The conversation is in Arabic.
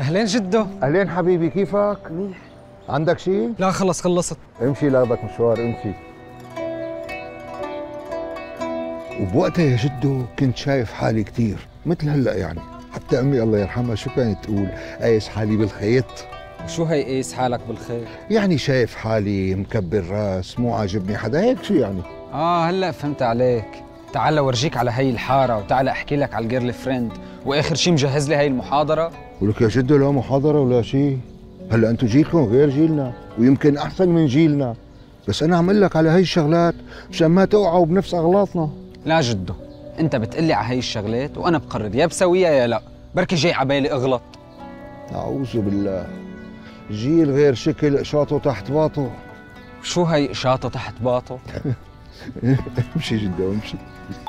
اهلين جدو. اهلين حبيبي، كيفك؟ منيح. عندك شيء؟ لا خلص، خلصت. امشي لابك مشوار، امشي. وبوقتها يا جدو كنت شايف حالي كثير مثل هلا يعني، حتى امي الله يرحمها شو كانت تقول؟ قايس حالي بالخيط. وشو هي قايس حالك بالخيط؟ يعني شايف حالي مكبر راس، مو عاجبني حدا، هيك شو يعني؟ هلا فهمت عليك. تعال اورجيك على هي الحاره، وتعال احكي لك على الجيرل فريند، واخر شيء مجهز لي هي المحاضره. ولك يا جدو لا محاضره ولا شيء، هلا انتم جيلكم غير جيلنا ويمكن احسن من جيلنا، بس انا عم اقول لك على هي الشغلات مشان ما توقعوا بنفس اغلاطنا. لا جدو، انت بتقلي على هي الشغلات وانا بقرر يا بسويها يا لا، بركي جاي عبالي اغلط. اعوذ بالله، جيل غير شكل، قشاطه تحت باطه. شو هي قشاطه تحت باطه؟ امشي جدو امشي.